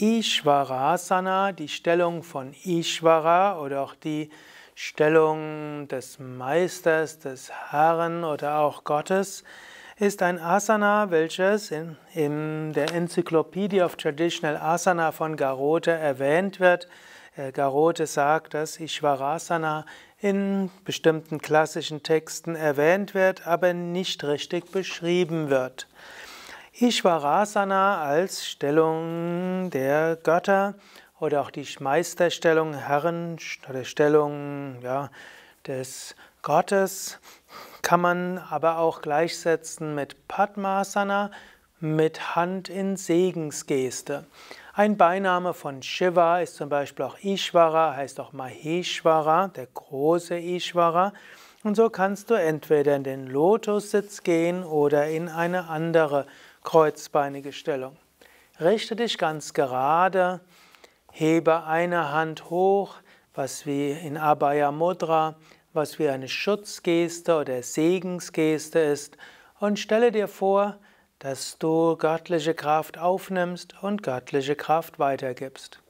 Ishvarasana, die Stellung von Ishvara oder auch die Stellung des Meisters, des Herrn oder auch Gottes, ist ein Asana, welches in der Encyclopedia of Traditional Asana von Garrote erwähnt wird. Garrote sagt, dass Ishvarasana in bestimmten klassischen Texten erwähnt wird, aber nicht richtig beschrieben wird. Ishvarasana als Stellung der Götter oder auch die Meisterstellung, Herren oder Stellung des Gottes, kann man aber auch gleichsetzen mit Padmasana, mit Hand in Segensgeste. Ein Beiname von Shiva ist zum Beispiel auch Ishvara, heißt auch Mahishvara, der große Ishvara. Und so kannst du entweder in den Lotussitz gehen oder in eine andere kreuzbeinige Stellung. Richte dich ganz gerade, hebe eine Hand hoch, was wie in Abhaya Mudra, was wie eine Schutzgeste oder Segensgeste ist, und stelle dir vor, dass du göttliche Kraft aufnimmst und göttliche Kraft weitergibst.